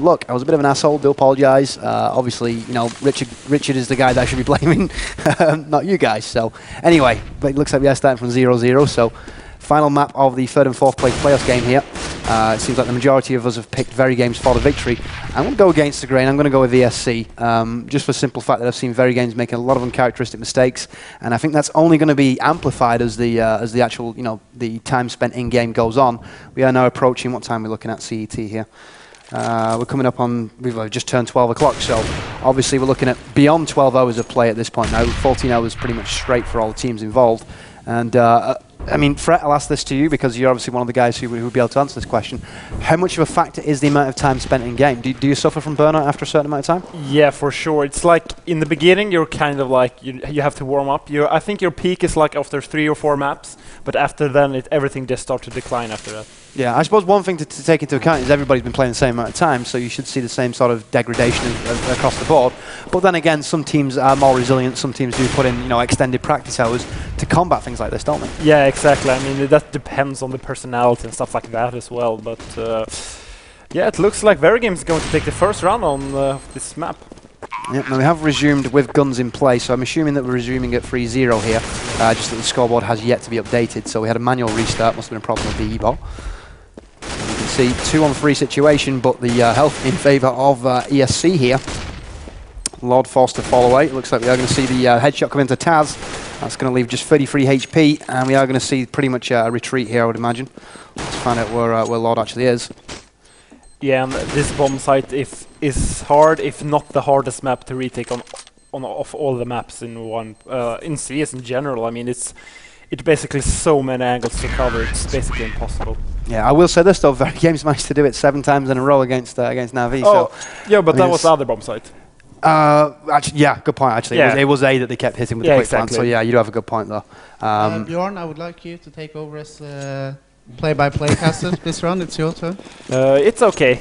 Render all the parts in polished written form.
Look, I was a bit of an asshole, do apologise. Obviously, you know, Richard is the guy that I should be blaming, not you guys. So, anyway, but it looks like we are starting from 0-0. So, final map of the third and fourth place playoff game here. It seems like the majority of us have picked VeriGames for the victory. I'm going to go against the grain. I'm going to go with ESC, just for the simple fact that I've seen VeriGames make a lot of uncharacteristic mistakes, and I think that's only going to be amplified as the actual, you know, the time spent in game goes on. We are now approaching what time we're looking at CET here. We're coming up on, we've just turned 12 o'clock, so obviously we're looking at beyond 12 hours of play at this point now, 14 hours pretty much straight for all the teams involved. And I mean, Fred, I'll ask this to you because you're obviously one of the guys who would be able to answer this question. How much of a factor is the amount of time spent in game? Do you suffer from burnout after a certain amount of time? Yeah, for sure. It's like in the beginning, you're kind of like, you have to warm up. I think your peak is like after 3 or 4 maps, but after then, everything just starts to decline after that. Yeah, I suppose one thing to take into account is everybody's been playing the same amount of time, so you should see the same sort of degradation across the board. But then again, some teams are more resilient. Some teams do put in, you know, extended practice hours to combat things like this, don't they? Yeah, exactly. I mean, that depends on the personality and stuff like that as well. But yeah, it looks like VeriGames is going to take the first run on this map. Yep, now we have resumed with Guns in play, so I'm assuming that we're resuming at 3-0 here. Just that the scoreboard has yet to be updated, so we had a manual restart. Must have been a problem with the e-bot. You can see 2-on-3 situation, but the health in favour of ESC here. Lord forced to fall away. It looks like we are going to see the headshot come into Taz. That's going to leave just 33 HP, and we are going to see pretty much a retreat here, I would imagine. Let's find out where Lord actually is. Yeah, and this bomb site is hard, if not the hardest map to retake off all the maps in one in CS in general. I mean, it's basically so many angles to cover. It's basically impossible. Yeah, I will say this though, VeriGames managed to do it 7 times in a row against Na'Vi. Oh, so yeah, but I mean that was the other bomb site. Actually, yeah, good point. Actually, yeah. It was A that they kept hitting with the quick exactly. Plan. So yeah, you do have a good point though. Bjorn, I would like you to take over as play-by-play caster this round. It's your turn. It's okay.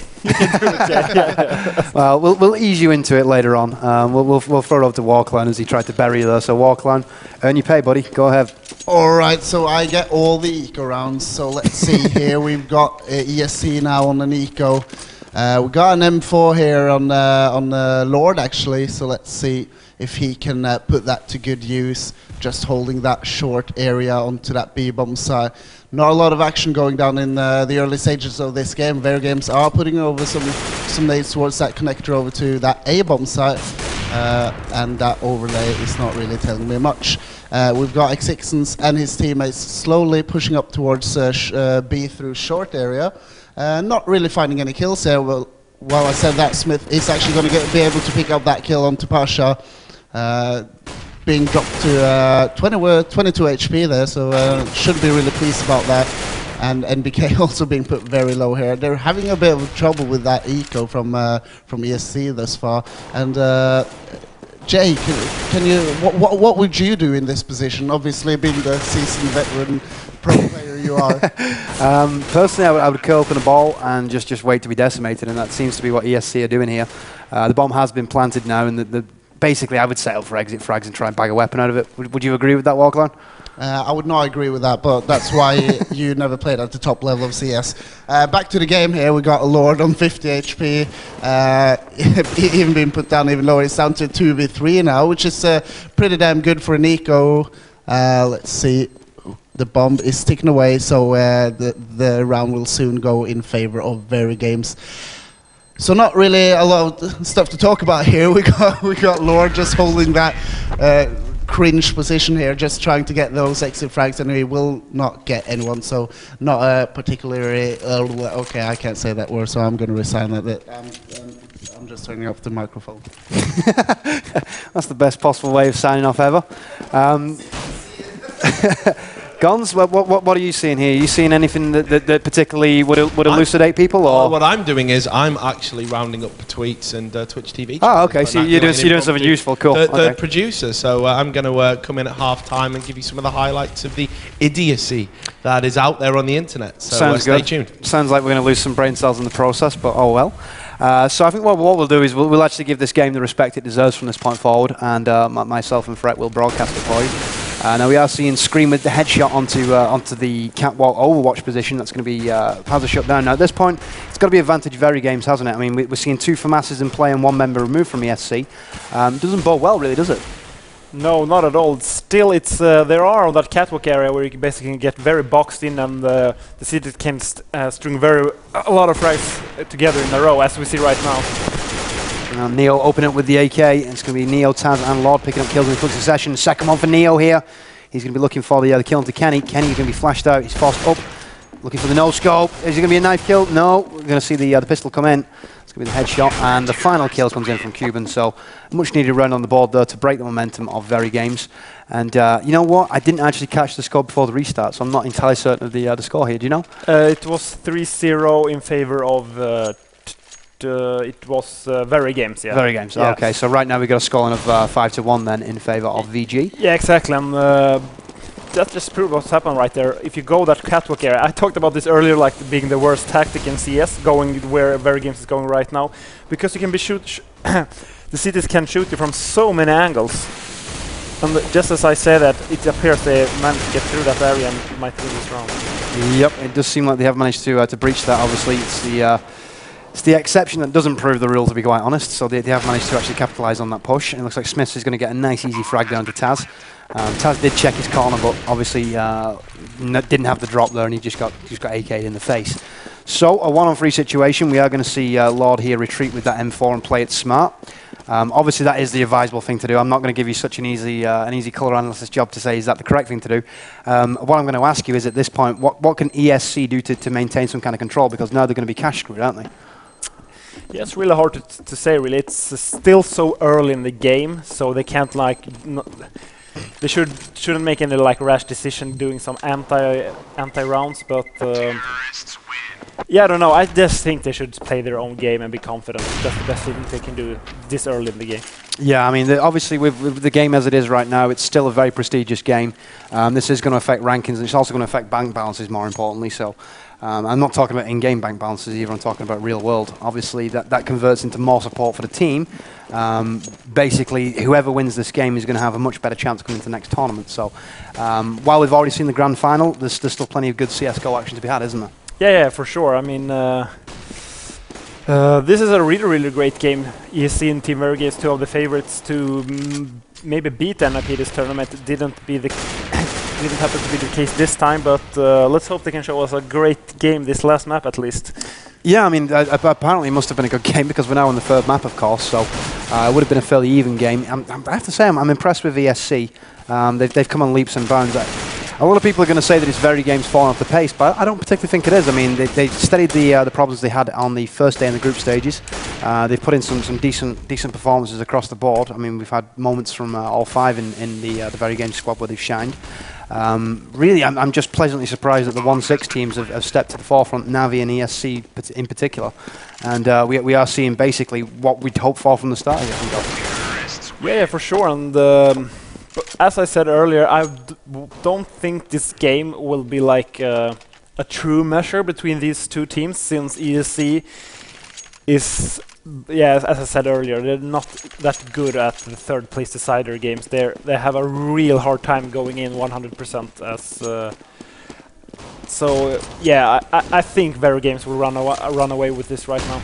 Well, we'll ease you into it later on. We'll throw it over to Walkline as he tried to bury you there. So Walkline, earn your pay, buddy. Go ahead. All right. So I get all the eco rounds. So let's see here. We've got ESC now on an eco. We got an M4 here on Lord actually. So let's see if he can put that to good use. Just holding that short area onto that B bomb side. Not a lot of action going down in the early stages of this game. VeriGames are putting over some nades towards that connector over to that A bomb site, and that overlay is not really telling me much. We've got Anexis and his teammates slowly pushing up towards B through short area, not really finding any kills there. Well, while I said that, Smith is actually going to be able to pick up that kill onto Pasha. Being dropped to 22 HP there, so should be really pleased about that. And NBK also being put very low here. They're having a bit of trouble with that eco from ESC thus far. And Jay, what would you do in this position? Obviously, being the seasoned veteran pro player you are. Personally, I would curl up in a ball and just wait to be decimated, and that seems to be what ESC are doing here. The bomb has been planted now, and basically, I would set up for exit frags and try and bag a weapon out of it. Would you agree with that, Walkline? I would not agree with that, but that's why you never played at the top level of CS. Back to the game here, we got a Lord on 50 HP, even being put down even lower. It's down to 2v3 now, which is pretty damn good for Niko. Let's see. The bomb is ticking away, so the round will soon go in favor of VeriGames. So not really a lot of stuff to talk about here. We got Lord just holding that cringe position here, just trying to get those exit frags, and he will not get anyone. So not a particularly okay. I can't say that word, so I'm going to resign at it. I'm just turning off the microphone. That's the best possible way of signing off ever. Guns, what are you seeing here? Are you seeing anything that particularly would elucidate people? Or? Well, what I'm doing is I'm actually rounding up tweets and Twitch TV. Oh, okay. So you're doing something useful. Cool. The producer. So I'm going to come in at half-time and give you some of the highlights of the idiocy that is out there on the internet. So stay tuned. Sounds like we're going to lose some brain cells in the process, but oh well. So I think what we'll do is we'll actually give this game the respect it deserves from this point forward, and myself and Fred will broadcast it for you. Now we are seeing Scream with the headshot onto the catwalk overwatch position. That's going to be Pazza shut down. Now at this point, it's got to be advantage VeriGames, hasn't it? I mean, we're seeing two FAMASs in play and one member removed from ESC. Doesn't bode well, really, does it? No, not at all. Still, it's there are on that catwalk area where you can basically get very boxed in, and the city can string a lot of frags together in a row, as we see right now. Now Neo open up with the AK. It's going to be Neo, Taz and Lord picking up kills in quick succession. Second one for Neo here. He's going to be looking for the kill to Kenny. Kenny's going to be flashed out. He's forced up. Looking for the no-scope. Is it going to be a knife kill? No. We're going to see the pistol come in. It's going to be the headshot. And the final kill comes in from Cuban. So much-needed run on the board there to break the momentum of VeriGames. And you know what? I didn't actually catch the score before the restart, so I'm not entirely certain of the score here. Do you know? It was 3-0 in favor of... it was VeriGames, yeah. VeriGames, yeah. Okay. So right now we've got a scoreline of 5-1 then in favour of VG. Yeah, exactly. And that just proves what's happened right there. If you go that catwalk area, I talked about this earlier, like being the worst tactic in CS, going where VeriGames is going right now, because you can be the cities can shoot you from so many angles. And just as I say that, it appears they managed to get through that area and might win this round. Yep, it does seem like they have managed to breach that. Obviously, it's the exception that doesn't prove the rule, to be quite honest, so they have managed to actually capitalise on that push, and it looks like Smith is going to get a nice easy frag down to Taz. Taz did check his corner, but obviously didn't have the drop there, and he just got AK'd in the face. So a 1-on-3 situation. We are going to see Lord here retreat with that M4 and play it smart. Obviously that is the advisable thing to do. I'm not going to give you such an easy colour analysis job to say is that the correct thing to do. What I'm going to ask you is at this point, what can ESC do to maintain some kind of control, because now they're going to be cash screwed, aren't they? Yeah, it's really hard to say, really. It's still so early in the game, so they can't, like, they shouldn't make any, like, rash decision doing some anti rounds, but yeah, I don't know. I just think they should play their own game and be confident. That's the best thing they can do this early in the game. Yeah, I mean, obviously with the game as it is right now, it's still a very prestigious game. This is going to affect rankings, and it's also going to affect bank balances, more importantly, so... I'm not talking about in-game bank balances either, I'm talking about real world. Obviously that converts into more support for the team. Basically, whoever wins this game is going to have a much better chance coming into the next tournament. So while we've already seen the grand final, there's still plenty of good CSGO action to be had, isn't there? Yeah, for sure. I mean, this is a really, really great game. ESC and Team VeriGames, two of the favorites to maybe beat NIP this tournament. It didn't happen to be the case this time, but let's hope they can show us a great game this last map at least. Yeah, I mean, apparently it must have been a good game, because we're now on the third map, of course, so it would have been a fairly even game. I have to say, I'm impressed with ESC. They've come on leaps and bounds. A lot of people are going to say that it's VeriGames falling off the pace, but I don't particularly think it is. I mean, they steadied the problems they had on the first day in the group stages. They've put in some decent performances across the board. I mean, we've had moments from all five in the VeriGames squad where they've shined. Really, I'm just pleasantly surprised that the 1-6 teams have stepped to the forefront, Na'Vi and ESC in particular. And we are seeing basically what we'd hoped for from the start. Yeah, for sure. And as I said earlier, I don't think this game will be like a true measure between these two teams, since ESC is... Yeah, as I said earlier, they're not that good at the third place decider games. They have a real hard time going in 100% as so yeah, I think VeriGames will run away with this right now.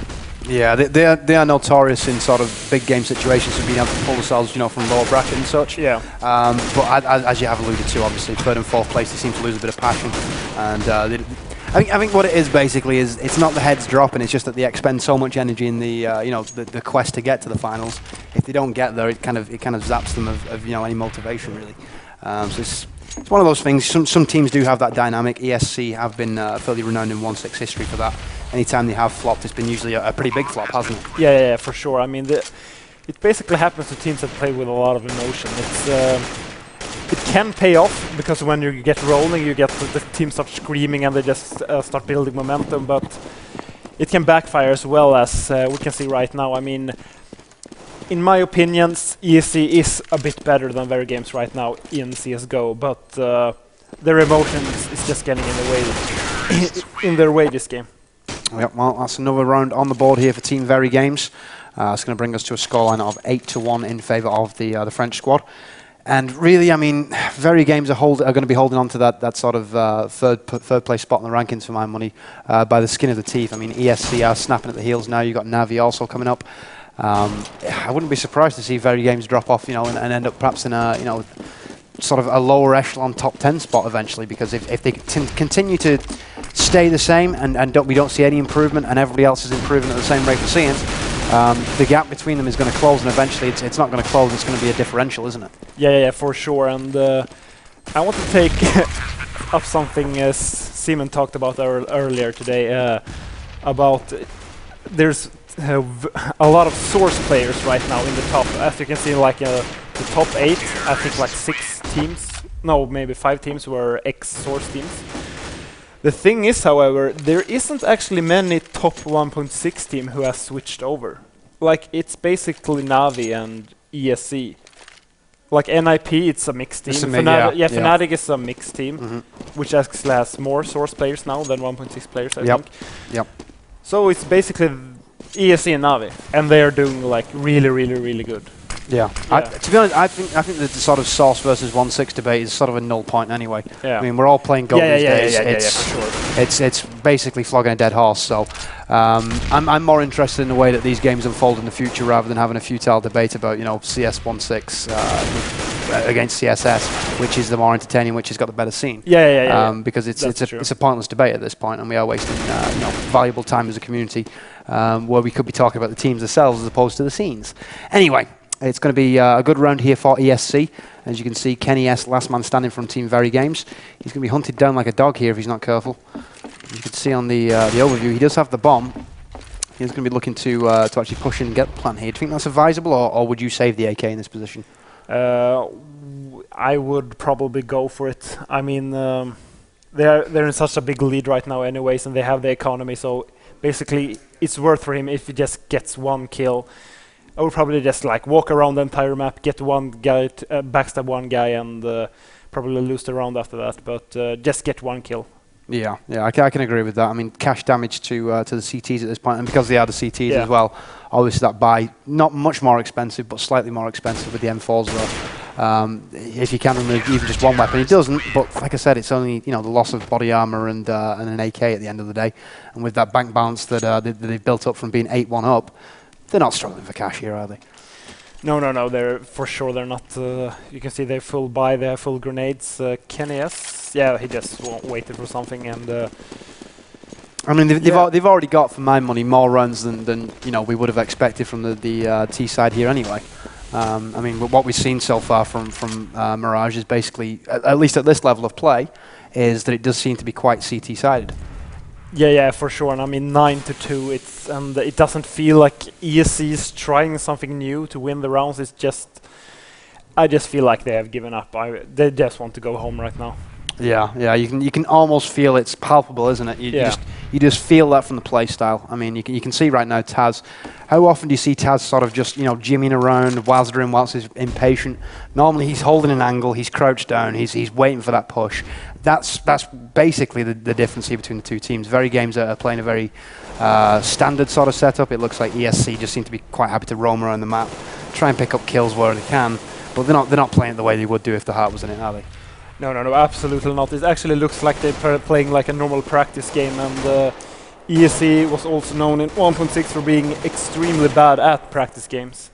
Yeah, they are notorious in sort of big game situations for being able to pull themselves, you know, from lower bracket and such. Yeah. But as you have alluded to, obviously third and fourth place, they seem to lose a bit of passion, and I think what it is basically is it's not the heads dropping, it's just that they expend so much energy in the you know, the quest to get to the finals. If they don't get there, it kind of zaps them of you know, any motivation really. So it's one of those things. Some teams do have that dynamic. ESC have been fairly renowned in 1-6 history for that. Anytime they have flopped, it's been usually a pretty big flop, hasn't it? Yeah, for sure. I mean, it basically happens to teams that play with a lot of emotion. It's it can pay off, because when you get rolling, you get the team start screaming and they just start building momentum, but it can backfire as well, as we can see right now. I mean, in my opinion, ESC is a bit better than VeriGames right now in CSGO, but their emotion is just getting in the way in their way this game. Yep, well, that's another round on the board here for Team VeriGames. It's going to bring us to a scoreline of 8-1 in favour of the French squad. And really, I mean, VeriGames are going to be holding on to that sort of third place spot in the rankings, for my money, by the skin of the teeth. I mean, ESC are snapping at the heels now. You've got Na'Vi also coming up. I wouldn't be surprised to see VeriGames drop off, you know, and end up perhaps in a, you know, sort of a lower echelon top 10 spot eventually, because if they continue to stay the same and we don't see any improvement and everybody else is improving at the same rate we're seeing it, the gap between them is going to close, and eventually it's not going to close, it's going to be a differential, isn't it? Yeah, for sure. And I want to take up something Simon talked about earlier today, about there's a lot of source players right now in the top. As you can see, like the top 8, I think like 6 teams, no, maybe 5 teams were ex-source teams. The thing is, however, there isn't actually many top 1.6 team who has switched over. Like, it's basically Na'Vi and ESC. Like NIP, it's a mixed team. Fnatic is a mixed team, which actually has more source players now than 1.6 players, I think. So it's basically ESC and Na'Vi, and they are doing like really good. Yeah. To be honest, I think the sort of source versus 1.6 debate is sort of a null point anyway. Yeah. I mean, we're all playing gold these days. It's basically flogging a dead horse. So I'm more interested in the way that these games unfold in the future, rather than having a futile debate about, you know, CS 1.6 against CSS, which is the more entertaining, which has got the better scene. Because it's a pointless debate at this point, and we are wasting you know, valuable time as a community, where we could be talking about the teams themselves as opposed to the scenes. Anyway. It's going to be a good round here for ESC. As you can see, Kenny S, last man standing from Team VeriGames. He's going to be hunted down like a dog here if he's not careful. You can see on the overview, he does have the bomb. He's going to be looking to actually push and get the plant here. Do you think that's advisable, or would you save the AK in this position? I would probably go for it. I mean, they're in such a big lead right now anyways, and they have the economy, so basically it's worth for him if he just gets one kill. I would probably just like walk around the entire map, get one guy, backstab one guy, and probably lose the round after that. But just get one kill. Yeah, I can agree with that. I mean, cash damage to the CTs at this point, and because they are the CTs as well, obviously that buy not much more expensive, but slightly more expensive with the M4s though. If you can remove even just one weapon, it doesn't. But like I said, it's only, you know, the loss of body armor and an AK at the end of the day, and with that bank balance that they've built up from being 8-1 up. They're not struggling for cash here, are they? No. They're for sure. They're not. You can see they full buy. They have full grenades. Kenny S. Yeah, he just waited for something, and. I mean, they've already got, for my money, more runs than you know we would have expected from the T side here anyway. I mean, what we've seen so far from Mirage is basically, at least at this level of play, is that it does seem to be quite CT sided. Yeah, for sure. And I mean, 9-2. It's and it doesn't feel like ESC is trying something new to win the rounds. It's just, I just feel like they have given up. They just want to go home right now. Yeah. You can almost feel it's palpable, isn't it? You just feel that from the play style. I mean, you can see right now Taz. How often do you see Taz sort of just, you know, jimmying around, wazzering whilst he's impatient? Normally he's holding an angle, he's crouched down, he's waiting for that push. That's basically the difference here between the two teams. VeriGames are playing a very standard sort of setup. It looks like ESC just seem to be quite happy to roam around the map, try and pick up kills where they can, but they're not playing it the way they would do if the heart was in it, are they? No, absolutely not. It actually looks like they're playing like a normal practice game, and ESC was also known in 1.6 for being extremely bad at practice games.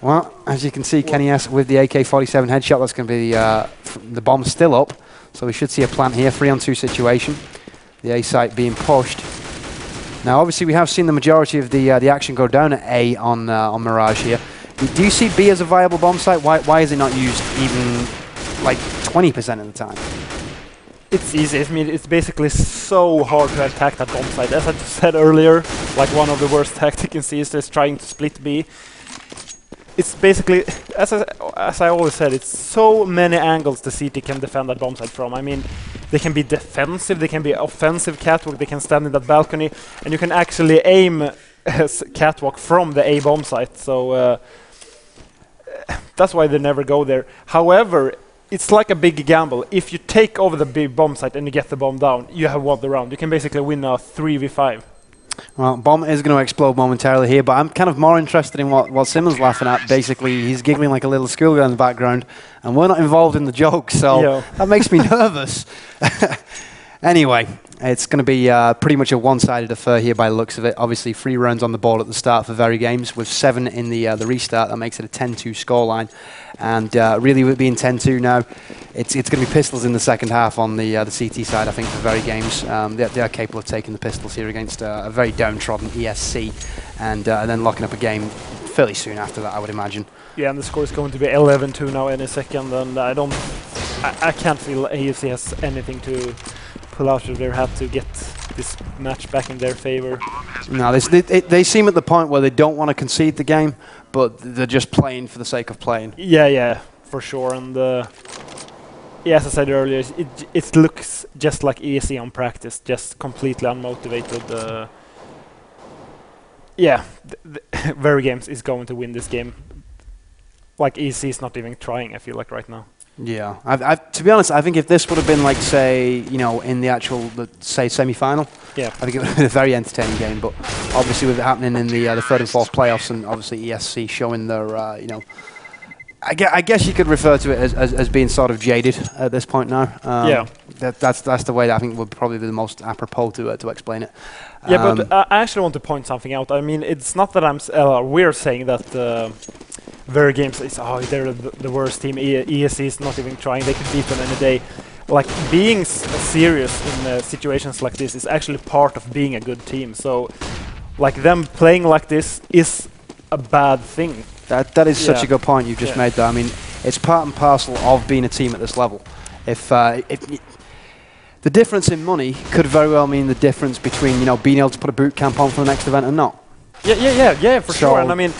Well, as you can see, Kenny S with the AK-47 headshot. That's going to be the bomb still up, so we should see a plant here, 3-on-2 situation. The A site being pushed. Now, obviously, we have seen the majority of the action go down at A on Mirage here. Do you see B as a viable bomb site? Why is it not used even like 20% of the time? It's easy. I mean, it's basically so hard to attack that bomb site. As I said earlier, like one of the worst tactics in CS is trying to split B. It's basically, as I always said, it's so many angles the CT can defend that bomb site from. I mean, they can be defensive, they can be offensive catwalk, they can stand in that balcony, and you can actually aim catwalk from the A bomb site. So that's why they never go there. However, it's like a big gamble. If you take over the big bomb site and you get the bomb down, you have won the round. You can basically win a 3v5. Well, bomb is going to explode momentarily here, but I'm kind of more interested in what Simon's laughing at. Basically, he's giggling like a little schoolgirl in the background, and we're not involved in the joke, so that makes me nervous. Anyway, it's going to be pretty much a one-sided affair here by the looks of it. Obviously, 3 rounds on the board at the start for VeriGames, with 7 in the restart. That makes it a 10-2 scoreline, and really, with it being 10-2 now, it's going to be pistols in the second half on the CT side, I think, for VeriGames. They are capable of taking the pistols here against a very downtrodden ESC, and then locking up a game fairly soon after that, I would imagine. Yeah, and the score is going to be 11-2 now any second, and I can't feel ESC has anything to pull out of their hat to get this match back in their favor. No, they seem at the point where they don't want to concede the game, but they're just playing for the sake of playing. Yeah, yeah, for sure. And yeah, as I said earlier, it looks just like ESC on practice, just completely unmotivated. Yeah, VeriGames is going to win this game. Like, ESC is not even trying, I feel like, right now. Yeah, to be honest, I think if this would have been, like, say, you know, in the actual, say, semi-final, yeah, I think it would have been a very entertaining game. But obviously, with it happening in the third and fourth playoffs, and obviously ESC showing their, you know, I guess you could refer to it as being sort of jaded at this point now. Yeah, that's the way that I think would probably be the most apropos to explain it. Yeah, but I actually want to point something out. I mean, it's not that we're saying that. VeriGames is, oh, they're the worst team. ESC is not even trying. They could beat them any day. Like, being serious in situations like this is actually part of being a good team. So, like, them playing like this is a bad thing. That is such a good point you've just made there. I mean, it's part and parcel of being a team at this level. If the difference in money could very well mean the difference between, you know, being able to put a boot camp on for the next event and not. Yeah, for sure. And I mean,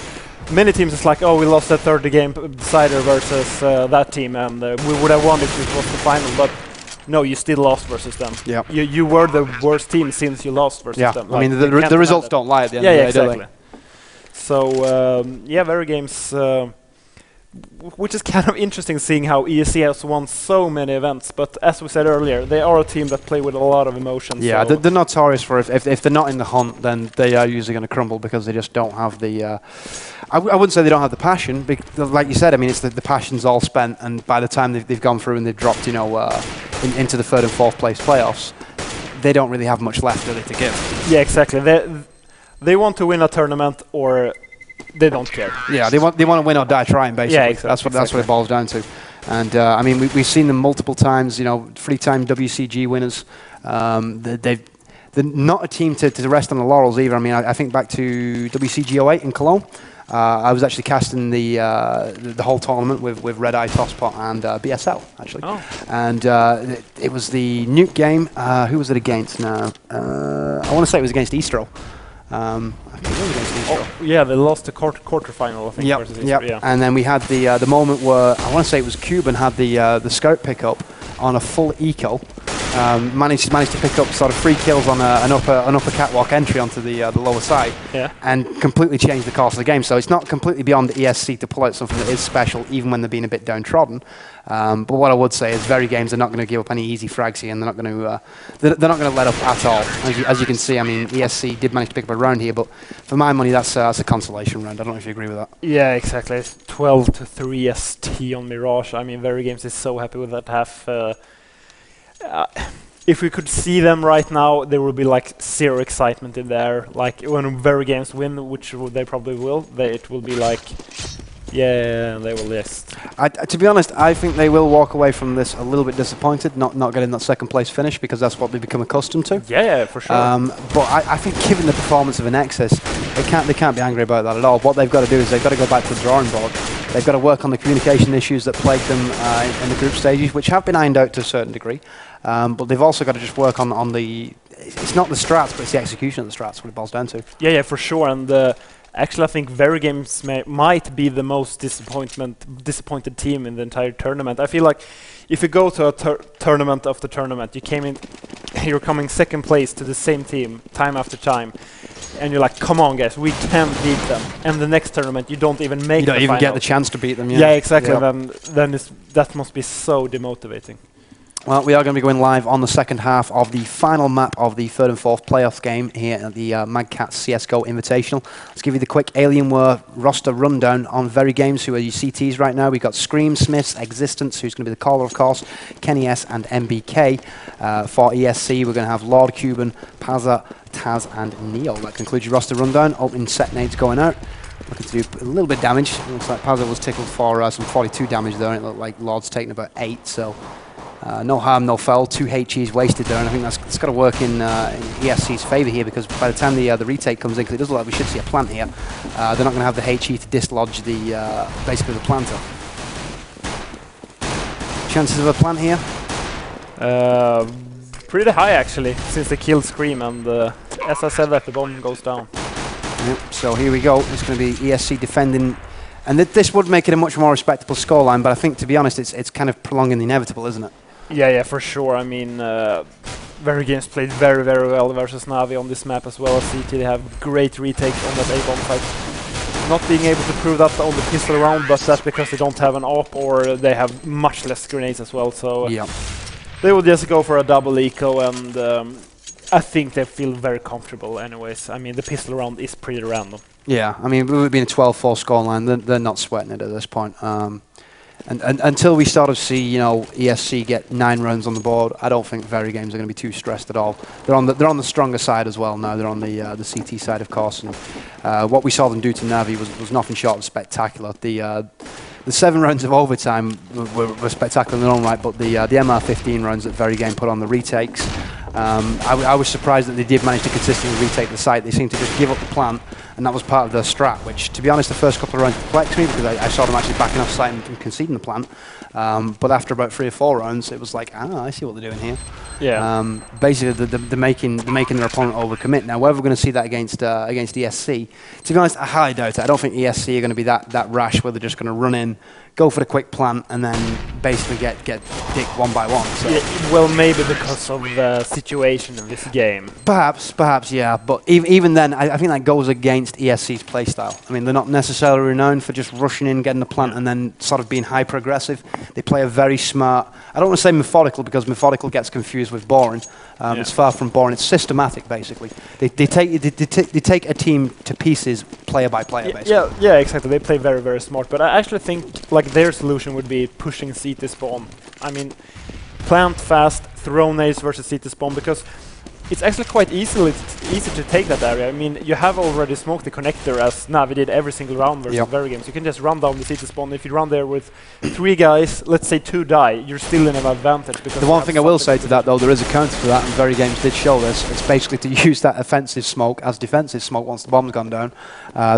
many teams it's like, oh, we lost that 30 game decider versus that team, and we would have won if it was the final, but no, you still lost versus them. Yeah. You were the worst team since you lost versus them. Like, I mean, the results don't lie at the end of the day, exactly. So, yeah, VeriGames, which is kind of interesting seeing how ESC has won so many events, but as we said earlier, they are a team that play with a lot of emotions. Yeah, so they're notorious for if they're not in the hunt, then they are usually going to crumble because they just don't have the... I wouldn't say they don't have the passion, because like you said, I mean, it's the passion's all spent, and by the time they've gone through and they've dropped, you know, into the third and fourth place playoffs, they don't really have much left, really, to give. Yeah, exactly. They want to win a tournament, or they don't care. Yeah, they want to win or die trying, basically. Yeah, exactly. That's what it boils down to. And I mean, we've seen them multiple times. You know, 3-time WCG winners. They're not a team to rest on the laurels either. I mean, I think back to WCG 08 in Cologne. I was actually casting the whole tournament with Red Eye, Tosspot, and BSL, actually. Oh. And it was the nuke game. Who was it against now? I want to say it was against Eastro. I think it was against Niko. Oh, yeah, they lost the quarterfinal, I think. Yep, versus Niko, yeah. And then we had the moment where I want to say it was Cuban had the scout pickup on a full eco, managed to pick up sort of 3 kills on an upper catwalk entry onto the lower side, and completely changed the course of the game. So it's not completely beyond the ESC to pull out something that is special, even when they're being a bit downtrodden. But what I would say is VeriGames are not going to give up any easy frags here, and they're not going to let up at all. As you can see, I mean, ESC did manage to pick up a round here, but for my money, that's a consolation round. I don't know if you agree with that. Yeah, exactly. It's 12-3 ST on Mirage. I mean, VeriGames is so happy with that half. If we could see them right now, there would be like zero excitement in there. Like, when VeriGames win, which they probably will, it will be like, yeah, they will list. To be honest, I think they will walk away from this a little bit disappointed, not getting that second place finish, because that's what they become accustomed to. Yeah, for sure. But I think given the performance of Anexis, they can't be angry about that at all. What they've got to do is they've got to go back to the drawing board. They've got to work on the communication issues that plagued them in the group stages, which have been ironed out to a certain degree. But they've also got to just work on the... It's not the strats, but it's the execution of the strats, what it boils down to. Yeah, for sure. And actually, I think VeriGames might be the most disappointed team in the entire tournament. I feel like if you go to a tournament after tournament, you're coming second place to the same team time after time, and you're like, come on, guys, we can beat them. And the next tournament, you don't even make. You don't even get the chance to beat them. Yeah, exactly. Then that must be so demotivating. Well, we are going to be going live on the second half of the final map of the third and fourth playoff game here at the Mad Catz CSGO Invitational. Let's give you the quick Alienware roster rundown on VeriGames, who are your CTs right now. We've got Scream, Smith, Existence, who's going to be the caller, of course, Kenny S and MBK. For ESC, we're going to have Lord, Cuban, Pasha, Taz and Neo. That concludes your roster rundown. Opening set nades going out. Looking to do a little bit of damage. Looks like Pasha was tickled for some 42 damage there, and it looked like Lord's taking about 8, so... no harm, no foul. 2 HEs wasted there, and I think that's got to work in ESC's favour here, because by the time the retake comes in, because it does look like we should see a plant here, they're not going to have the HE to dislodge the basically the planter. Chances of a plant here? Pretty high actually, since they killed Scream, and as I said, that the bomb goes down. Yep, so here we go. It's going to be ESC defending. And this would make it a much more respectable scoreline, but I think, to be honest, it's kind of prolonging the inevitable, isn't it? Yeah, for sure. I mean, VeriGames played very, very well versus Na'Vi on this map, as well as CT. They have great retakes on that A-bomb fight. Not being able to prove that on the pistol round, but that's because they don't have an AWP, or they have much less grenades as well, so yeah. They will just go for a double eco, and I think they feel very comfortable anyways. I mean, the pistol round is pretty random. Yeah, I mean, we would be in a 12-4 scoreline. They're not sweating it at this point. And until we start to see, you know, ESC get 9 runs on the board, I don't think VeriGames are going to be too stressed at all. They're on the stronger side as well now. They're on the CT side, of course. And what we saw them do to Na'Vi was nothing short of spectacular. The 7 rounds of overtime were spectacular in their own right, but the MR15 rounds that VeriGames put on, the retakes, I was surprised that they did manage to consistently retake the site. They seemed to just give up the plant, and that was part of their strat, which, to be honest, the first couple of rounds perplexed me, because I saw them actually backing off site and conceding the plant. But after about 3 or 4 rounds, it was like, I see what they're doing here. Yeah. Basically, they're making their opponent overcommit. Now, whether we're going to see that against ESC, to be honest, I highly doubt it. I don't think ESC are going to be that rash where they're just going to run in, go for the quick plant, and then basically get dicked one by one. So. Yeah, well, maybe because of the situation of this game. Perhaps, yeah. But even then, I think that goes against ESC's playstyle. I mean, they're not necessarily renowned for just rushing in, getting the plant, and then sort of being hyper-aggressive. They play a very smart... I don't want to say methodical, because methodical gets confused with boring. It's far from boring. It's systematic, basically. They take a team to pieces, player by player, basically. Yeah, exactly. They play very, very smart. But I actually think, like, their solution would be pushing CT spawn. I mean, plant fast, throw nades versus CT spawn, because it's actually quite easy to take that area. I mean, you have already smoked the connector, as Na'Vi did every single round versus VeriGames. You can just run down the CT spawn. If you run there with 3 guys, let's say 2 die, you're still in an advantage. Because the one thing I will say to that, though, there is a counter to that, and VeriGames did show this. It's basically to use that offensive smoke as defensive smoke once the bomb's gone down,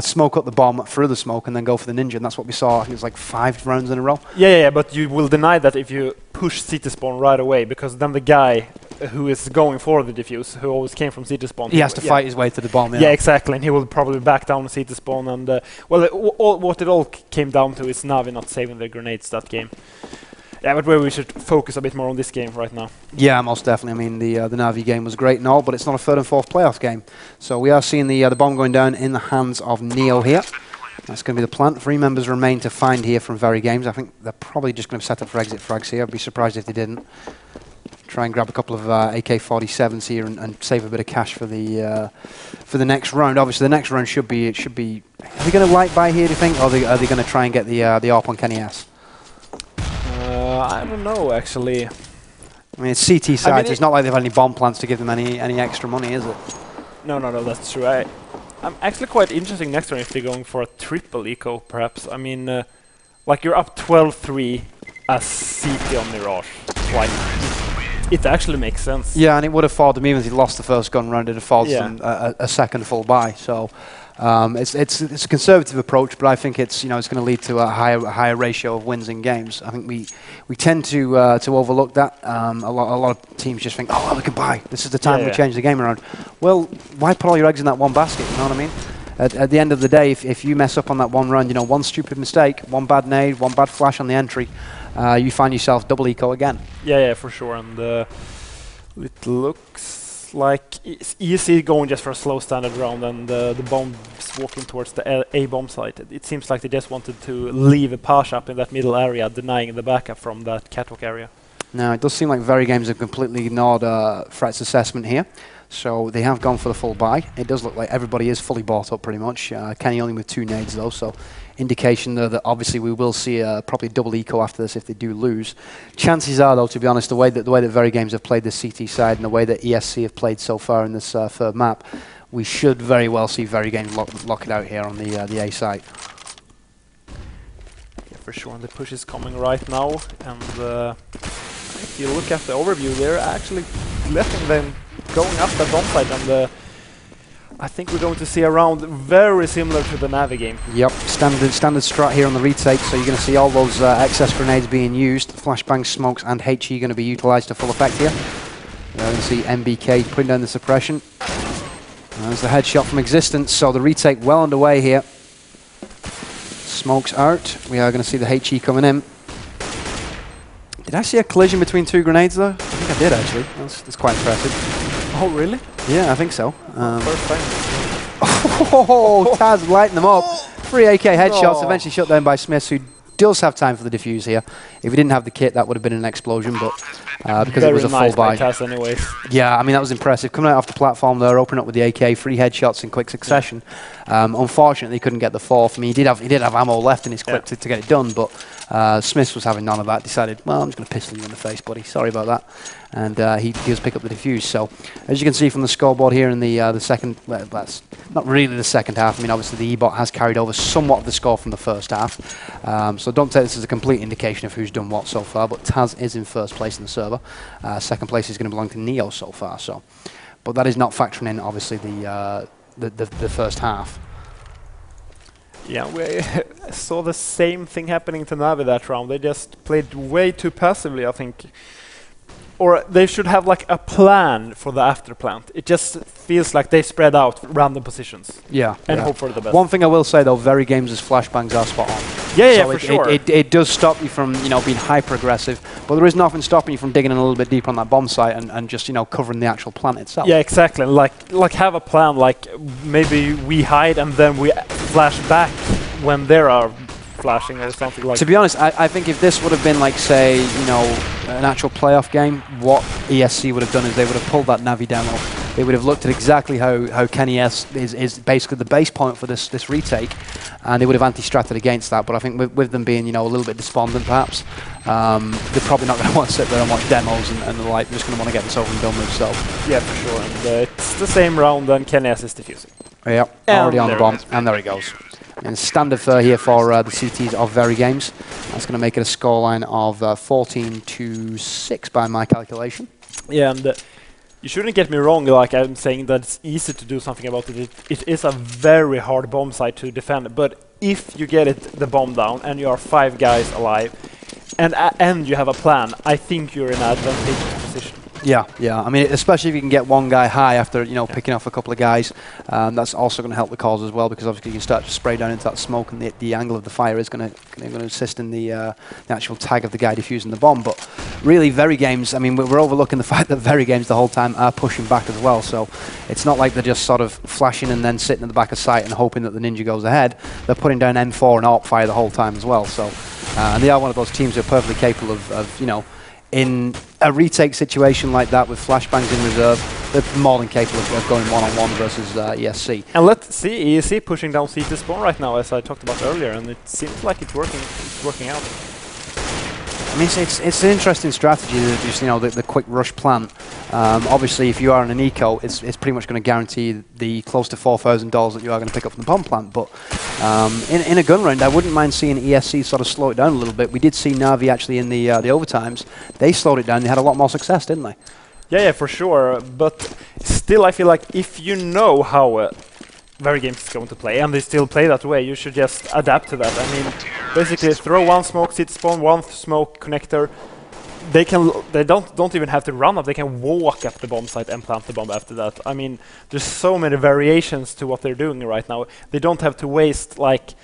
smoke up the bomb through the smoke, and then go for the ninja. And that's what we saw. I think it was like 5 rounds in a row. Yeah, but you will deny that if you push CT spawn right away, because then the guy who is going for the defuse, who always came from CT spawn, he has to fight his way to the bomb. Yeah, exactly, and he will probably back down CT spawn. And well, what it all came down to is Na'Vi not saving their grenades that game. Yeah, but we should focus a bit more on this game right now. Yeah, most definitely. I mean, the Na'Vi game was great and all, but it's not a third and fourth playoff game. So we are seeing the bomb going down in the hands of Neo here. That's going to be the plant. 3 members remain to find here from VeriGames. I think they're probably just going to set up for exit frags here. I'd be surprised if they didn't. Try and grab a couple of AK-47s here and save a bit of cash for the next round. Obviously, the next round should be. Are they going to light buy here, do you think, or are they going to try and get the AWP on Kenny S? I don't know, actually. I mean, it's CT sides. It's not like they've had any bomb plants to give them any extra money, is it? No, that's true. I'm actually quite interesting next round if they're going for a triple eco, perhaps. I mean, like, you're up 12-3 as CT on Mirage twice. It actually makes sense. Yeah, and it would have afforded them, even if he lost the first gun round, it affords them a second full buy. So it's a conservative approach, but I think it's going to lead to a higher ratio of wins in games. I think we tend to overlook that. A lot of teams just think, oh, well, we can buy. This is the time we change the game around. Well, why put all your eggs in that one basket? You know what I mean? At the end of the day, if you mess up on that one round, you know, one stupid mistake, one bad nade, one bad flash on the entry, you find yourself double eco again. Yeah, for sure. And it looks like ESC going just for a slow standard round, and the bombs walking towards the A-bomb site. It seems like they just wanted to leave a Pasha up in that middle area, denying the backup from that catwalk area. Now, it does seem like VeriGames have completely ignored Fred's assessment here. So they have gone for the full buy. It does look like everybody is fully bought up pretty much. Kenny only with 2 nades though, so indication though that obviously we will see probably double eco after this if they do lose. Chances are though, to be honest, the way that VeriGames have played this CT side and the way that ESC have played so far in this third map, we should very well see VeriGames lock it out here on the A site. Yeah, for sure, and the push is coming right now, and if you look at the overview, they're actually letting them going up that bomb site, and I think we're going to see a round very similar to the Na'Vi game. Yep, standard strat here on the retake, so you're going to see all those excess grenades being used, flashbangs, smokes and HE going to be utilised to full effect here. You're going to see MBK putting down the suppression. There's the headshot from Existence, so the retake well underway here. Smokes out, we are going to see the HE coming in. Did I see a collision between 2 grenades though? I think I did actually, that's quite impressive. Oh, really? Yeah, I think so. First time. Oh, Taz lighting them up. 3 AK headshots, eventually shut down by Smith, who does have time for the defuse here. If he didn't have the kit, that would have been an explosion, but because it was a full buy. Taz anyway. Yeah, I mean, that was impressive. Coming out off the platform there, opening up with the AK, 3 headshots in quick succession. Yeah. Unfortunately, he couldn't get the 4th. I mean, he did have ammo left in his clip to get it done, but Smith was having none of that, decided, well, I'm just going to pistol you in the face, buddy. Sorry about that. And he does pick up the defuse. So, as you can see from the scoreboard here in the second, that's not really the second half. I mean, obviously the E-bot has carried over somewhat of the score from the first half. So don't take this as a complete indication of who's done what so far, but Taz is in first place in the server. Second place is going to belong to Neo so far, so. But that is not factoring in, obviously, the first half. Yeah, we saw the same thing happening to Na'Vi that round. They just played way too passively, I think. Or they should have like a plan for the after plant. It just feels like they spread out random positions. Yeah. And hope for the best. One thing I will say though, VeriGames' flashbangs are spot on. Yeah, yeah, for sure. It does stop you from, you know, being hyper aggressive, but there is nothing stopping you from digging in a little bit deeper on that bomb site and just, you know, covering the actual plant itself. Yeah, exactly. Like have a plan, like maybe we hide and then we flash back when there are flashing or something like that. To be honest, I think if this would have been like, say, you know, an actual playoff game, what ESC would have done is they would have pulled that Na'Vi down off. They would have looked at exactly how Kenny S is basically the base point for this retake, and they would have anti-stratted against that. But I think with them being, you know, a little bit despondent perhaps, they're probably not going to want to sit there and watch demos and the like. They're just going to want to get this over and done with. So yeah, for sure. And it's the same round then Kenny S is defusing. Yeah, already on the bomb, and there he goes. And standard here for the CTs of VeriGames. That's going to make it a scoreline of 14-6 by my calculation. Yeah, and you shouldn't get me wrong, like I'm saying that it's easy to do something about it. It is a very hard bomb site to defend, but if you get it the bomb down and you are 5 guys alive and you have a plan, I think you're in an advantageous position. Yeah, yeah. I mean, especially if you can get 1 guy high after, you know, picking off a couple of guys, that's also going to help the cause as well, because obviously you can start to spray down into that smoke, and the angle of the fire is going to assist in the actual tag of the guy defusing the bomb. But really, VeriGames, I mean, we're overlooking the fact that VeriGames the whole time are pushing back as well. So it's not like they're just sort of flashing and then sitting at the back of sight and hoping that the ninja goes ahead. They're putting down M4 and AWP fire the whole time as well. So and they are one of those teams who are perfectly capable of you know, in a retake situation like that with flashbangs in reserve, they're more than capable of going one-on-one versus ESC. And let's see, ESC pushing down CT spawn right now, as I talked about earlier, and it seems like it's working out. I mean, it's an interesting strategy, just, you know, the quick rush plant. Obviously, if you are in an eco, it's pretty much going to guarantee the close to $4,000 that you are going to pick up from the bomb plant. But in a gun round, I wouldn't mind seeing ESC sort of slow it down a little bit. We did see Na'Vi actually in the overtimes. They slowed it down. They had a lot more success, didn't they? Yeah, yeah, for sure. But still, I feel like if you know how VeriGames is going to play, and they still play that way, you should just adapt to that. I mean, basically throw 1 smoke, sit spawn, 1 smoke connector. They can, they don't even have to run up. They can walk up the bomb site and plant the bomb after that. I mean, there's so many variations to what they're doing right now. They don't have to waste like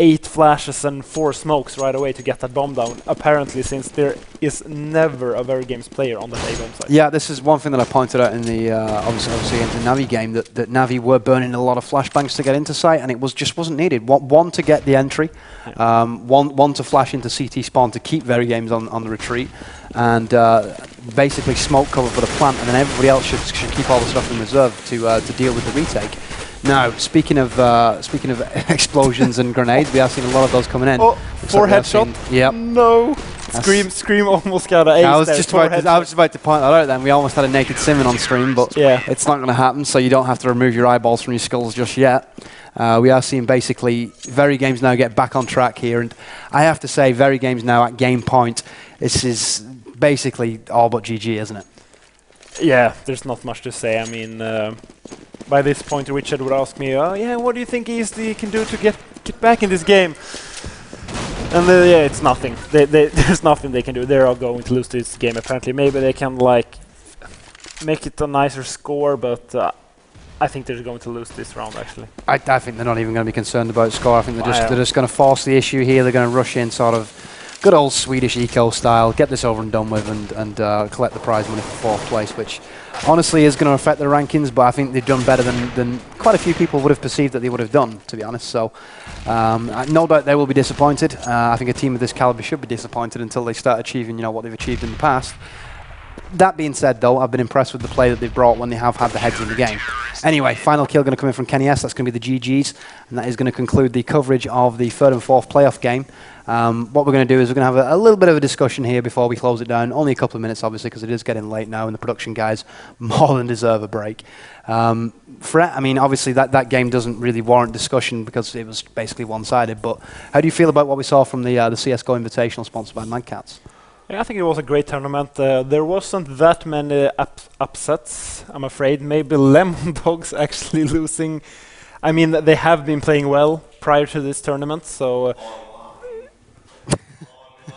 8 flashes and 4 smokes right away to get that bomb down, apparently, since there is never a VeriGames player on that A-bomb site. Yeah, this is one thing that I pointed out in the, obviously in the Na'Vi game, that Na'Vi were burning a lot of flashbangs to get into site, and it was just wasn't needed. One to get the entry, yeah. one to flash into CT spawn to keep VeriGames on the retreat, and basically smoke cover for the plant, and then everybody else should keep all the stuff in reserve to deal with the retake. Now, speaking of explosions and grenades, we have seen a lot of those coming in. Oh, four headshot? Yep. No. Scream almost got an ace. I was just about to point that out then. We almost had a naked Simon on Scream, but yeah, it's not going to happen, so you don't have to remove your eyeballs from your skulls just yet. We are seeing basically VeriGames now get back on track here, and I have to say VeriGames now at game point, this is basically all but GG, isn't it? Yeah, there's not much to say. I mean... by this point, Richard would ask me, "Oh, yeah, what do you think ESD can do to get back in this game?" And yeah, it's nothing. There's nothing they can do. They are going to lose this game. Apparently, maybe they can like make it a nicer score, but I think they're going to lose this round. Actually, I think they're not even going to be concerned about score. I think they're just going to force the issue here. They're going to rush in, sort of good old Swedish eco style, get this over and done with, and collect the prize money for 4th place, which honestly is going to affect their rankings, but I think they've done better than quite a few people would have perceived that they would have done, to be honest. So no doubt they will be disappointed. I think a team of this caliber should be disappointed until they start achieving, you know, what they've achieved in the past. That being said, though, I've been impressed with the play that they've brought when they have had the heads in the game. Anyway, final kill going to come in from Kenny S. That's going to be the GGs, and that is going to conclude the coverage of the 3rd and 4th playoff game. What we're going to do is we're going to have a little bit of a discussion here before we close it down. Only a couple of minutes, obviously, because it is getting late now, and the production guys more than deserve a break. Fred, I mean, obviously that game doesn't really warrant discussion because it was basically one-sided, but how do you feel about what we saw from the CSGO Invitational sponsored by Mad Catz? Yeah, I think it was a great tournament. There wasn't that many upsets, I'm afraid. Maybe Lemon Dogs actually losing. I mean, they have been playing well prior to this tournament, so...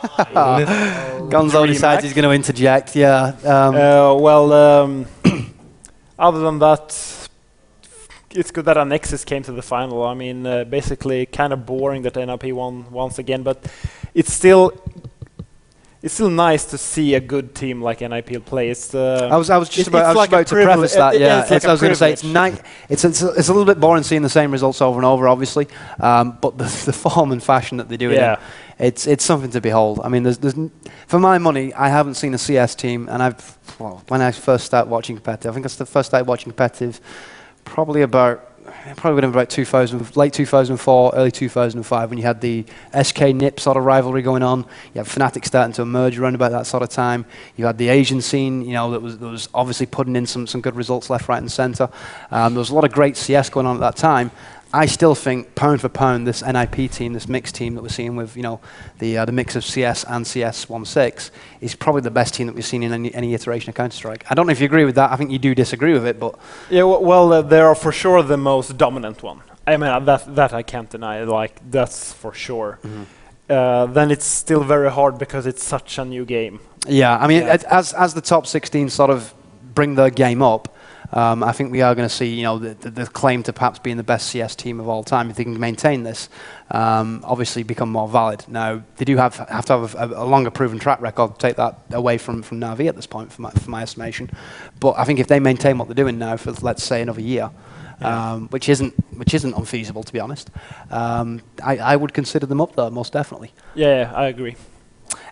Gonzo decides he's going to interject, yeah. Other than that, it's good that Anexis came to the final. I mean, basically kind of boring that NIP won once again, but it's still nice to see a good team like NIP play. It's I was just about to preface that. Yeah, it's like I was going to say it's a little bit boring seeing the same results over and over, obviously. But the form and fashion that they do it in, it's something to behold. I mean, for my money, I haven't seen a CS team, and when I first started watching competitive, I think that's the first started watching competitive, probably about 2000, late 2004, early 2005, when you had the SK NIP sort of rivalry going on. You had Fnatic starting to emerge around about that sort of time. You had the Asian scene, you know, that was obviously putting in some good results left, right, and centre. There was a lot of great CS going on at that time. I still think, pound for pound, this NIP team, this mixed team that we're seeing with, you know, the mix of CS and CS16 is probably the best team that we've seen in any iteration of Counter Strike. I don't know if you agree with that. I think you do disagree with it, but yeah, well, they are for sure the most dominant one. I mean, that I can't deny. Like, that's for sure. Mm-hmm. Then it's still very hard because it's such a new game. Yeah, I mean, yeah. As the top 16 sort of bring their game up. I think we are going to see, you know, the claim to perhaps being the best CS team of all time, if they can maintain this, obviously become more valid. Now, they do have to have a longer proven track record to take that away from Na'Vi at this point, for my estimation. But I think if they maintain what they're doing now for, let's say, another year, yeah, which isn't unfeasible, to be honest, I would consider them up there, most definitely. Yeah, I agree.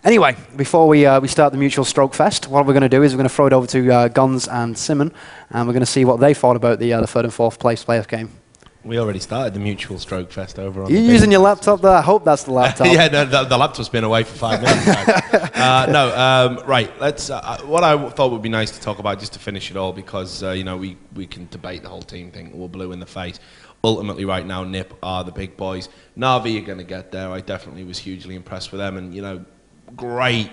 Anyway, before we start the mutual stroke fest, what we're going to do is we're going to throw it over to Guns and Simon, and we're going to see what they thought about the 3rd and 4th place playoff game. We already started the mutual stroke fest over on. You're using your laptop there? I hope that's the laptop. Yeah, no, the laptop's been away for 5 minutes. Right. Let's. What I thought would be nice to talk about, just to finish it all, because you know, we can debate the whole team thing. We're blue in the face. Ultimately, right now, NIP are the big boys. Na'Vi are going to get there. I definitely was hugely impressed with them, and you know, great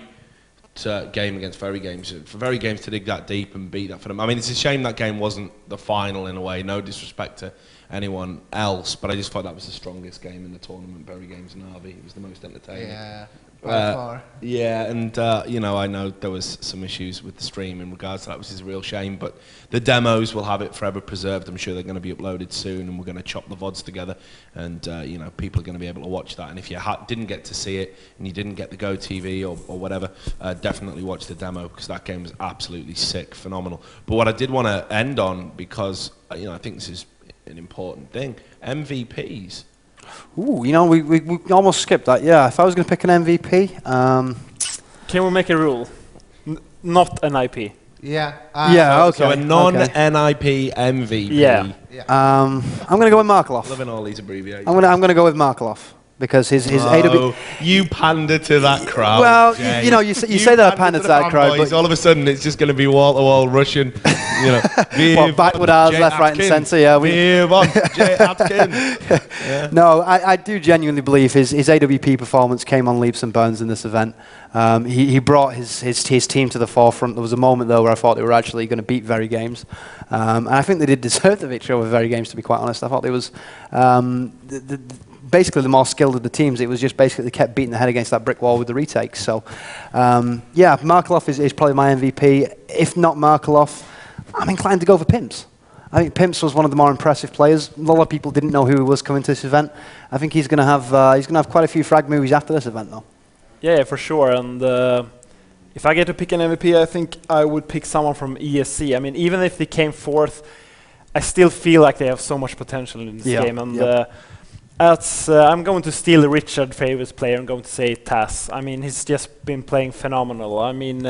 game against VeriGames. For VeriGames to dig that deep and beat that for them. I mean, it's a shame that game wasn't the final in a way. No disrespect to anyone else, but I just thought that was the strongest game in the tournament, VeriGames Na'Vi. It was the most entertaining. Yeah, by far. Yeah, and you know, I know there was some issues with the stream in regards to that, which is a real shame, but the demos will have it forever preserved. I'm sure they're going to be uploaded soon, and we're going to chop the VODs together, and you know, people are going to be able to watch that. And if you didn't get to see it, and you didn't get the Go TV or whatever, definitely watch the demo, because that game was absolutely sick, phenomenal. But what I did want to end on, because you know, I think this is an important thing, MVPs. Ooh, you know, we almost skipped that. Yeah, if I was going to pick an MVP, can we make a rule? Not an IP. Yeah. Yeah. Okay. So a non-NIP MVP. Yeah. I'm going to go with Markeloff. Loving all these abbreviations. I'm going to go with Markeloff, because his AW. You pander to that crowd. Well, you know, you say that I pander to that crowd, but all of a sudden it's just going to be wall-to-wall Russian. You know, what, backward hours, left, right, and centre. Yeah, yeah. No, I do genuinely believe his AWP performance came on leaps and bounds in this event. He brought his team to the forefront. There was a moment though where I thought they were actually going to beat VeriGames, and I think they did deserve the victory over VeriGames. To be quite honest, I thought they was basically the more skilled of the teams. It was just basically kept beating the head against that brick wall with the retakes. So, yeah, Markeloff is probably my MVP. If not Markeloff, I'm inclined to go for Pimps. I think Pimps was one of the more impressive players. A lot of people didn't know who he was coming to this event. I think he's going to have quite a few frag movies after this event, though. Yeah, for sure. And if I get to pick an MVP, I think I would pick someone from ESC. I mean, even if they came fourth, I still feel like they have so much potential in this game. And I'm going to steal Richard's favorite player. I'm going to say Taz. I mean, he's just been playing phenomenal. I mean,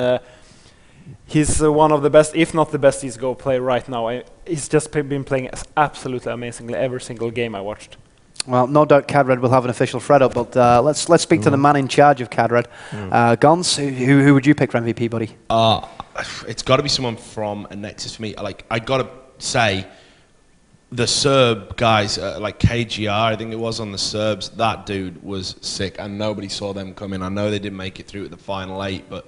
he's one of the best, if not the best, CSGO player right now. He's just been playing absolutely amazingly every single game I watched. Well, no doubt Cadred will have an official thread up, but let's speak to the man in charge of Cadred. Guns, who would you pick for MVP, buddy? It's got to be someone from Anexis for me. Like, I got to say, the Serb guys, like KGR, I think it was on the Serbs, that dude was sick, and nobody saw them coming. I know they didn't make it through to the final eight, but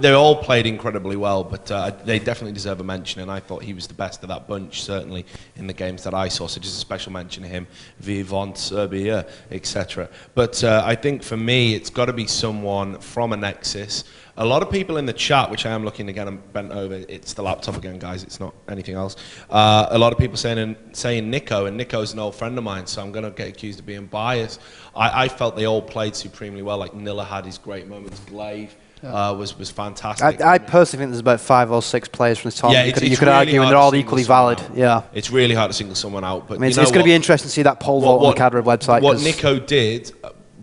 they all played incredibly well, but they definitely deserve a mention, and I thought he was the best of that bunch, certainly in the games that I saw, so just a special mention of him, Vivant Serbia, etc. But I think for me, it's got to be someone from Anexis. A lot of people in the chat, which I am looking again, I'm bent over, it's the laptop again, guys, it's not anything else. A lot of people saying Niko, and Niko's an old friend of mine, so I'm going to get accused of being biased. I felt they all played supremely well, like Nilla had his great moments, Glaive was fantastic. I personally think there's about 5 or 6 players from this tournament. Yeah, you could argue, and they're all equally valid. Yeah, it's really hard to single someone out. But I mean, it's going to be interesting to see that poll vote on the Cadred website. What Niko did,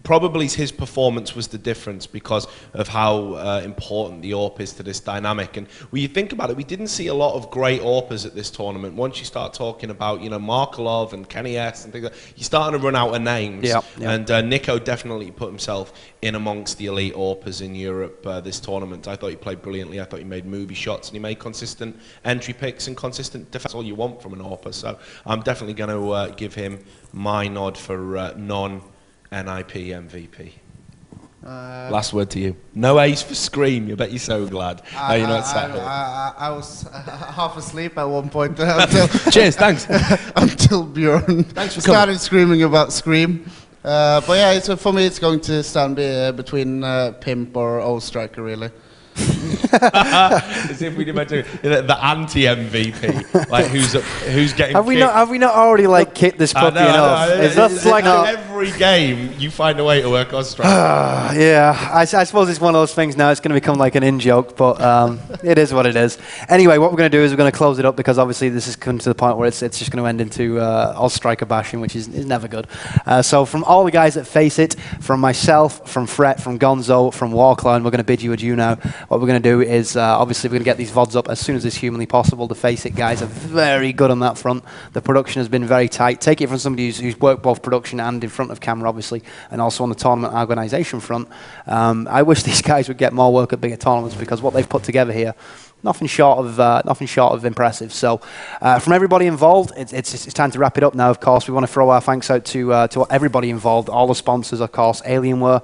probably his performance was the difference because of how important the AWP is to this dynamic. And when you think about it, we didn't see a lot of great AWPers at this tournament. Once you start talking about, you know, Markeloff and Kenny S and things like that, you're starting to run out of names. Yep, yep. And Niko definitely put himself in amongst the elite AWPers in Europe this tournament. I thought he played brilliantly. I thought he made movie shots, and he made consistent entry picks and consistent defense. All you want from an AWPer. So I'm definitely going to give him my nod for non-NIP MVP. Last word to you. No ace for Scream. You bet you're so glad. You're not sat here. I was half asleep at one point. Cheers, thanks. Until Bjorn started screaming about Scream. But yeah, so for me, it's going to stand between Pimp or Ostriker, really. As if we did the anti-MVP, like who's getting? Have we not already like kicked this puppy enough? It's like every game you find a way to work Ostriker. Yeah, I suppose it's one of those things now. It's going to become like an in-joke, but it is what it is. Anyway, what we're going to do is we're going to close it up, because obviously this has come to the point where it's just going to end into Ostriker bashing, which is never good. So from all the guys that face it, from myself, from Fred, from Gonzo, from Walkline, we're going to bid you adieu now. What we're going to do is, obviously, we're going to get these VODs up as soon as it's humanly possible. The Face It guys are very good on that front. The production has been very tight. Take it from somebody who's worked both production and in front of camera, obviously, and also on the tournament organisation front. I wish these guys would get more work at bigger tournaments, because what they've put together here nothing short of impressive. So from everybody involved, it's time to wrap it up now. Of course, we want to throw our thanks out to everybody involved, all the sponsors, of course, Alienware,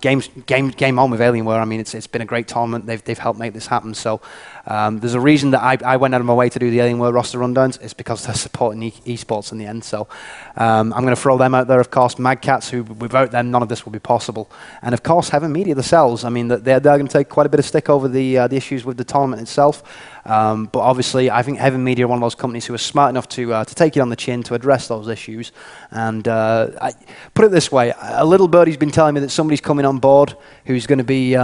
game on with Alienware. I mean, it's been a great tournament. They've helped make this happen. So there's a reason that I went out of my way to do the Alienware roster rundowns. It's because they're supporting esports in the end. So I'm going to throw them out there. Of course, Mad Catz, who without them none of this would be possible, and of course Heaven Media themselves. I mean, they're going to take quite a bit of stick over the issues with the tournament itself. But obviously, I think Heaven Media are one of those companies who are smart enough to take it on the chin, to address those issues. And I put it this way, a little birdie's been telling me that somebody's coming on board who's going to be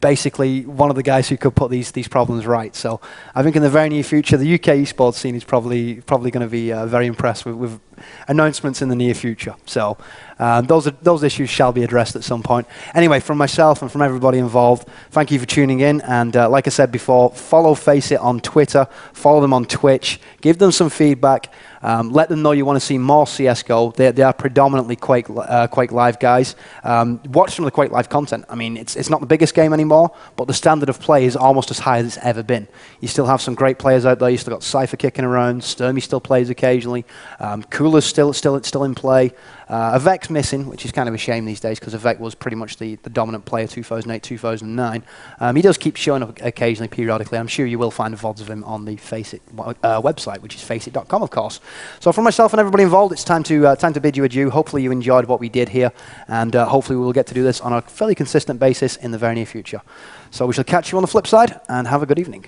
basically one of the guys who could put these problems right. So I think in the very near future, the UK esports scene is probably going to be very impressed with announcements in the near future. So those issues shall be addressed at some point. Anyway, from myself and from everybody involved, thank you for tuning in. And like I said before, follow Face It on Twitter, follow them on Twitch, give them some feedback, let them know you want to see more CSGO. They are predominantly Quake Live guys. Watch some of the Quake Live content. I mean, it's not the biggest game anymore, but the standard of play is almost as high as it's ever been. You still have some great players out there. You still got Cypher kicking around, Sturmy still plays occasionally, Cooler's still in play. Avec missing, which is kind of a shame these days, because Avec was pretty much the dominant player 2008, 2009. He does keep showing up occasionally, periodically. I'm sure you will find VODs of him on the Faceit website, which is faceit.com, of course. So from myself and everybody involved, it's time to bid you adieu. Hopefully you enjoyed what we did here, and hopefully we will get to do this on a fairly consistent basis in the very near future. So we shall catch you on the flip side, and have a good evening.